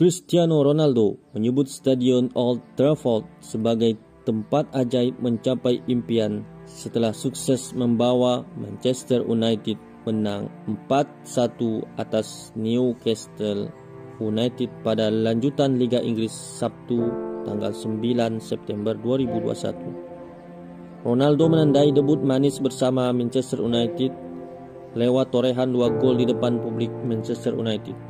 Cristiano Ronaldo menyebut Stadion Old Trafford sebagai tempat ajaib mencapai impian setelah sukses membawa Manchester United menang 4-1 atas Newcastle United pada lanjutan Liga Inggris Sabtu tanggal 9 September 2021. Ronaldo menandai debut manis bersama Manchester United lewat torehan 2 gol di depan publik Manchester United.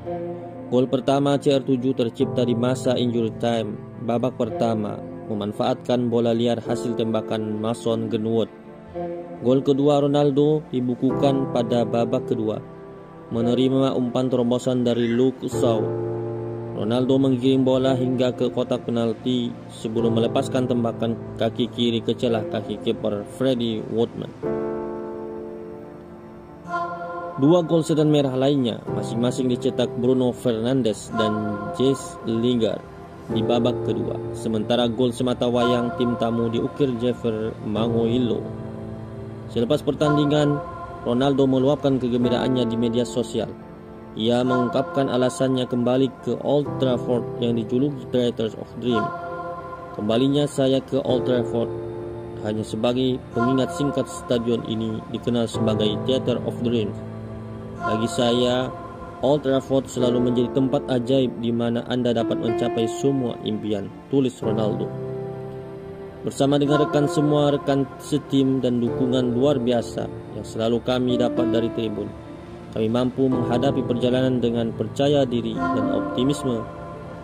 Gol pertama CR7 tercipta di masa injury time babak pertama memanfaatkan bola liar hasil tembakan Mason Greenwood. Gol kedua Ronaldo dibukukan pada babak kedua menerima umpan terobosan dari Luke Shaw. Ronaldo menggiring bola hingga ke kotak penalti sebelum melepaskan tembakan kaki kiri ke celah kaki kiper Freddie Woodman. 2 gol sedan merah lainnya masing-masing dicetak Bruno Fernandes dan James Lingard di babak kedua. Sementara gol semata wayang tim tamu diukir Jefferson Manguallo. Selepas pertandingan, Ronaldo meluapkan kegembiraannya di media sosial. Ia mengungkapkan alasannya kembali ke Old Trafford yang dijuluki Theater of Dream. Kembalinya saya ke Old Trafford hanya sebagai pengingat singkat stadion ini dikenal sebagai Theater of Dream. Bagi saya, Old Trafford selalu menjadi tempat ajaib di mana Anda dapat mencapai semua impian, tulis Ronaldo. Bersama dengan semua rekan setim dan dukungan luar biasa yang selalu kami dapat dari tribun, kami mampu menghadapi perjalanan dengan percaya diri dan optimisme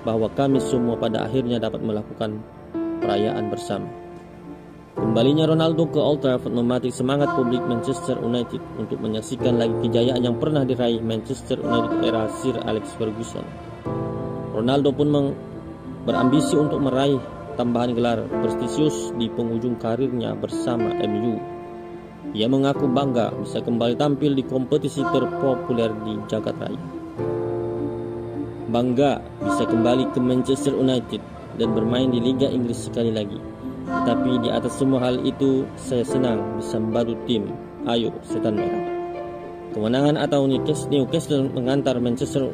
bahwa kami semua pada akhirnya dapat melakukan perayaan bersama. Kembalinya Ronaldo ke Old Trafford mematik semangat publik Manchester United untuk menyaksikan lagi kejayaan yang pernah diraih Manchester United era Sir Alex Ferguson. Ronaldo pun berambisi untuk meraih tambahan gelar prestisius di penghujung karirnya bersama MU. Ia mengaku bangga bisa kembali tampil di kompetisi terpopuler di jagat raya. Bangga bisa kembali ke Manchester United dan bermain di Liga Inggris sekali lagi. Tapi di atas semua hal itu, saya senang bisa membantu tim. Ayo, setan merah. Kemenangan atau Newcastle mengantar Manchester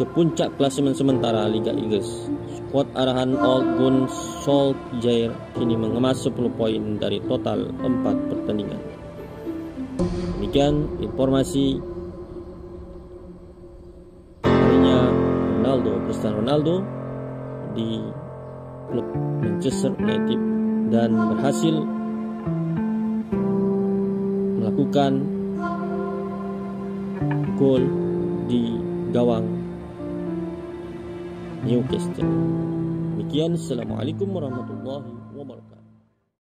ke puncak klasemen sementara Liga Inggris. Skuad arahan Ole Gunnar Solskjaer kini mengemas 10 poin dari total 4 pertandingan. Demikian informasi harinya Cristiano Ronaldo di klub Manchester United dan berhasil melakukan gol di gawang Newcastle. Demikian, assalamualaikum warahmatullahi wabarakatuh.